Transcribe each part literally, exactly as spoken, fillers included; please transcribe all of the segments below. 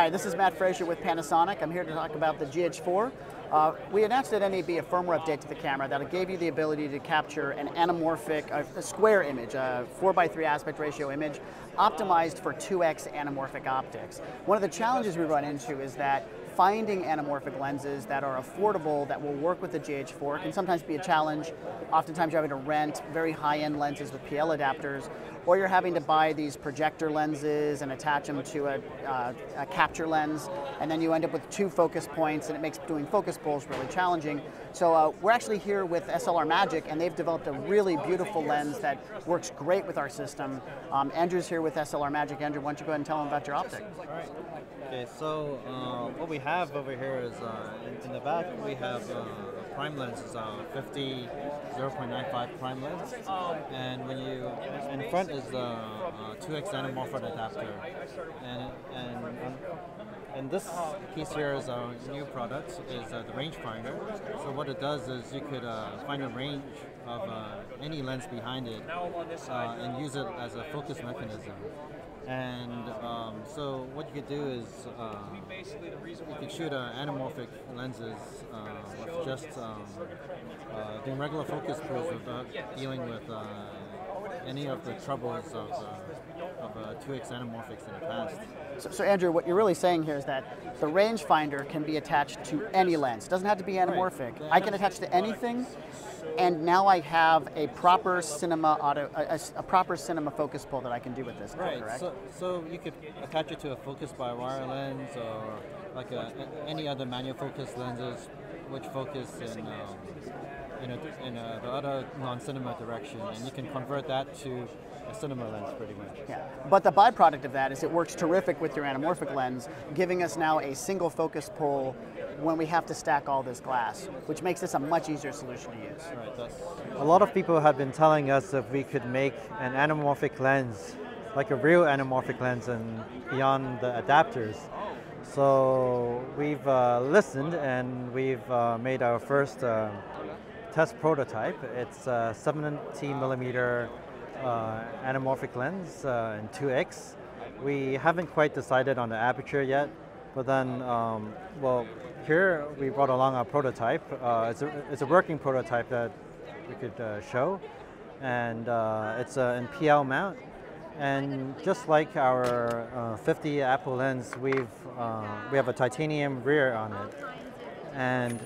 Hi, this is Matt Fraser with Panasonic. I'm here to talk about the G H four. Uh, we announced at N A B a firmware update to the camera that it gave you the ability to capture an anamorphic, uh, a square image, a four by three aspect ratio image, optimized for two X anamorphic optics. One of the challenges we run into is that finding anamorphic lenses that are affordable, that will work with the G H four, can sometimes be a challenge. Oftentimes you're having to rent very high-end lenses with P L adapters, or you're having to buy these projector lenses and attach them to a, uh, a capture lens, and then you end up with two focus points, and it makes doing focus pulls really challenging. So uh, we're actually here with S L R Magic, and they've developed a really beautiful lens that works great with our system. Um, Andrew's here with S L R Magic. Andrew, why don't you go ahead and tell them about your optic? All right. Okay, so um, what we have over here is, uh, in, in the back, we have uh, a prime lens. It's a fifty point nine five prime lens, and when you, in front is the uh, two X anamorphic adapter, and, and, and this piece here is our new product, is uh, the Rangefinder. So what it does is you could uh, find a range of uh, any lens behind it uh, and use it as a focus mechanism. And um, so what you could do is uh, you could shoot uh, anamorphic lenses uh, with just um, uh, doing regular focus pulls without dealing with uh, any of the troubles of, uh, of uh, two X anamorphics in the past. So, so Andrew, what you're really saying here is that the rangefinder can be attached to any lens. It doesn't have to be anamorphic. Right. I can attach to anything, and now I have a proper cinema auto, a, a proper cinema focus pull that I can do with this. Right. Correct? So, so you could attach it to a focus by wire lens or like a, a, any other manual focus lenses, which focus in. Um, in, a, in a, the other non-cinema direction, and you can convert that to a cinema lens pretty much. Yeah. But the byproduct of that is it works terrific with your anamorphic lens, giving us now a single focus pull when we have to stack all this glass, which makes this a much easier solution to use. Right, that's... A lot of people have been telling us if we could make an anamorphic lens, like a real anamorphic lens and beyond the adapters. So we've uh, listened and we've uh, made our first uh, test prototype. It's a seventy millimeter uh, anamorphic lens uh, in two X. We haven't quite decided on the aperture yet, but then, um, well, here we brought along our prototype. Uh, it's, a, it's a working prototype that we could uh, show, and uh, it's uh, in P L mount. And just like our uh, fifty Apple lens, we've uh, we have a titanium rear on it, and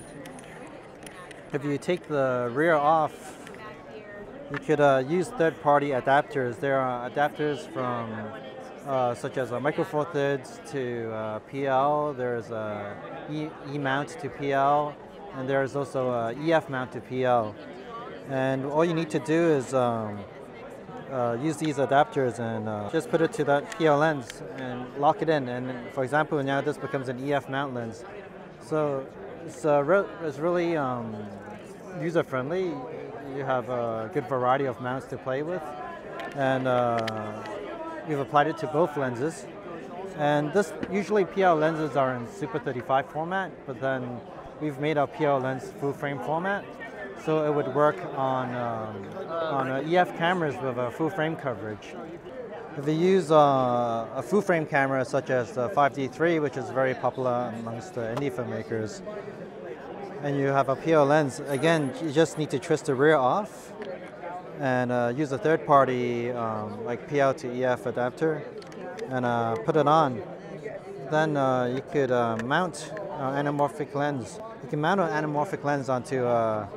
if you take the rear off, you could uh, use third-party adapters. There are adapters from uh, such as a Micro four thirds to uh, P L. There's a E, e mount to P L, and there's also a E F mount to P L. And all you need to do is um, uh, use these adapters and uh, just put it to that P L lens and lock it in. And for example, now this becomes an E F mount lens. So. It's, uh, re it's really um, user-friendly. You have a good variety of mounts to play with, and uh, we've applied it to both lenses. And this, usually P L lenses are in Super thirty-five format, but then we've made our P L lens full-frame format, so it would work on um, on uh, E F cameras with a uh, full-frame coverage. If you use uh, a full-frame camera such as the five D three, which is very popular amongst the indie filmmakers, and you have a P L lens, again, you just need to twist the rear off and uh, use a third-party um, like P L to E F adapter and uh, put it on. Then uh, you could uh, mount an anamorphic lens. You can mount an anamorphic lens onto uh,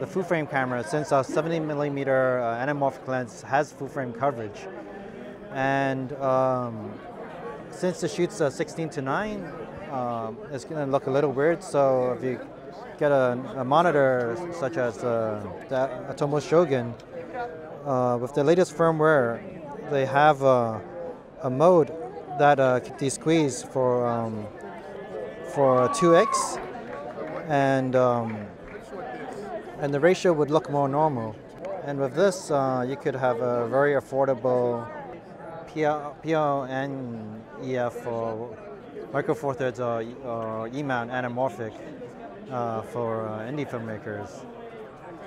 the full-frame camera, since our seventy millimeter uh, anamorphic lens has full-frame coverage. And um, since the shoot's uh, sixteen to nine, um, it's going to look a little weird. So if you get a, a monitor such as uh, the Atomos Shogun, uh, with the latest firmware, they have uh, a mode that uh, can de-squeeze for um, for two X, and um, and the ratio would look more normal. And with this, uh, you could have a very affordable P L and E F for Micro four thirds or E mount anamorphic uh, for uh, indie filmmakers.